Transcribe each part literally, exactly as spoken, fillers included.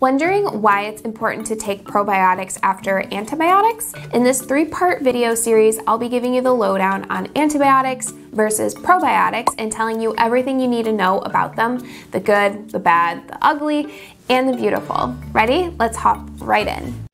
Wondering why it's important to take probiotics after antibiotics? In this three-part video series, I'll be giving you the lowdown on antibiotics versus probiotics and telling you everything you need to know about them, the good, the bad, the ugly, and the beautiful. Ready? Let's hop right in.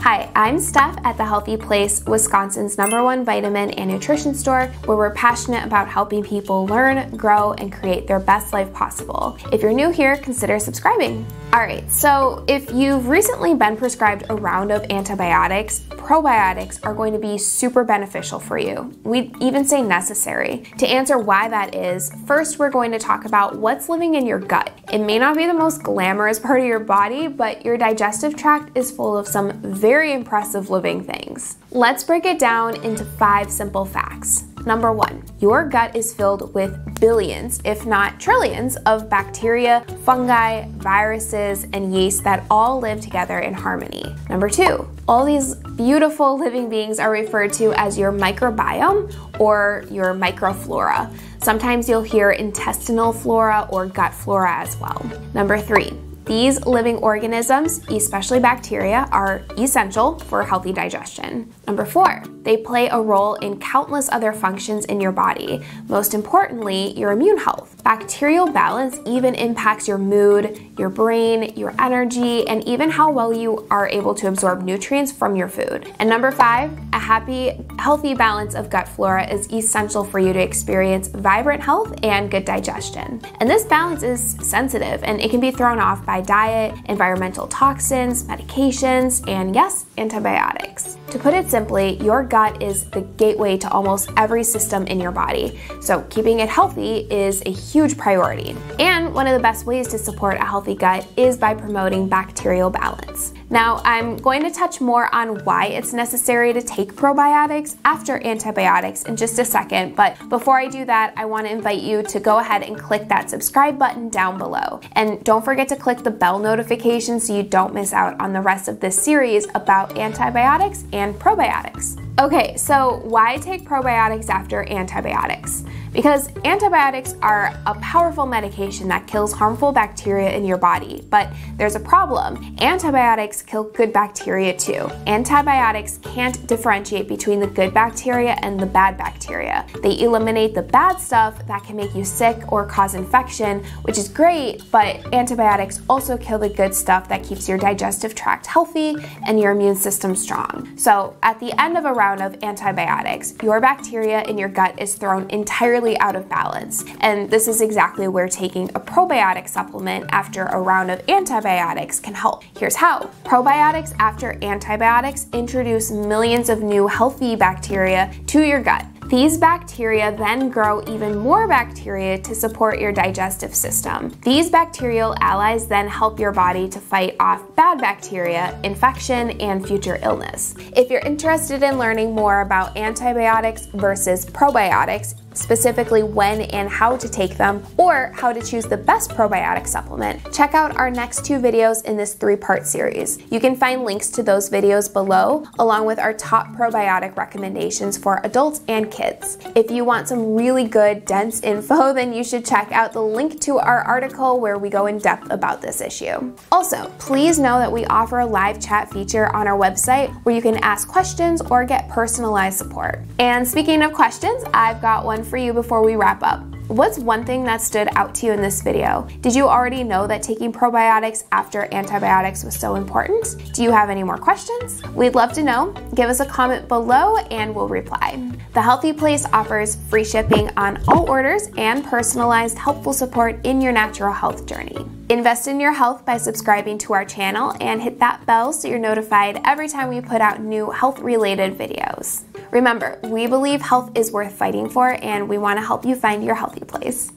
Hi, I'm Steph at The Healthy Place, Wisconsin's number one vitamin and nutrition store, where we're passionate about helping people learn, grow, and create their best life possible. If you're new here, consider subscribing. Alright, so if you've recently been prescribed a round of antibiotics, probiotics are going to be super beneficial for you. We'd even say necessary. To answer why that is, first we're going to talk about what's living in your gut. It may not be the most glamorous part of your body, but your digestive tract is full of some very Very impressive living things. Let's break it down into five simple facts. Number one, your gut is filled with billions, if not trillions, of bacteria, fungi, viruses, and yeast that all live together in harmony. Number two, all these beautiful living beings are referred to as your microbiome or your microflora. Sometimes you'll hear intestinal flora or gut flora as well. Number three, these living organisms, especially bacteria, are essential for healthy digestion. Number four, they play a role in countless other functions in your body. Most importantly, your immune health. Bacterial balance even impacts your mood, your brain, your energy, and even how well you are able to absorb nutrients from your food. And number five, a happy, healthy balance of gut flora is essential for you to experience vibrant health and good digestion. And this balance is sensitive, and it can be thrown off by diet, environmental toxins, medications, and yes, antibiotics. To put it simply, your gut is the gateway to almost every system in your body, so keeping it healthy is a huge priority. And one of the best ways to support a healthy gut is by promoting bacterial balance. Now, I'm going to touch more on why it's necessary to take probiotics after antibiotics in just a second, but before I do that, I want to invite you to go ahead and click that subscribe button down below. And don't forget to click the bell notification so you don't miss out on the rest of this series about antibiotics and probiotics. Okay, so why take probiotics after antibiotics? Because antibiotics are a powerful medication that kills harmful bacteria in your body, but there's a problem. Antibiotics kill good bacteria too. Antibiotics can't differentiate between the good bacteria and the bad bacteria. They eliminate the bad stuff that can make you sick or cause infection, which is great, but antibiotics also kill the good stuff that keeps your digestive tract healthy and your immune system strong. So at the end of a round of antibiotics, your bacteria in your gut is thrown entirely out of balance. And this is exactly where taking a probiotic supplement after a round of antibiotics can help. Here's how. Probiotics after antibiotics introduce millions of new healthy bacteria to your gut. These bacteria then grow even more bacteria to support your digestive system. These bacterial allies then help your body to fight off bad bacteria, infection, and future illness. If you're interested in learning more about antibiotics versus probiotics, specifically when and how to take them, or how to choose the best probiotic supplement, check out our next two videos in this three-part series. You can find links to those videos below, along with our top probiotic recommendations for adults and kids. If you want some really good, dense info, then you should check out the link to our article where we go in depth about this issue. Also, please know that we offer a live chat feature on our website where you can ask questions or get personalized support. And speaking of questions, I've got one for you before we wrap up. What's one thing that stood out to you in this video? Did you already know that taking probiotics after antibiotics was so important? Do you have any more questions? We'd love to know. Give us a comment below and we'll reply. The Healthy Place offers free shipping on all orders and personalized helpful support in your natural health journey. Invest in your health by subscribing to our channel and hit that bell so you're notified every time we put out new health-related videos. Remember, we believe health is worth fighting for, and we want to help you find your healthy place.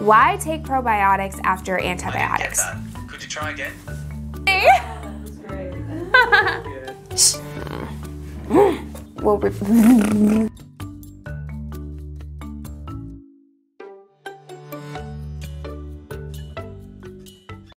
Why take probiotics after antibiotics? I didn't get that. Could you try again? That was great. We'll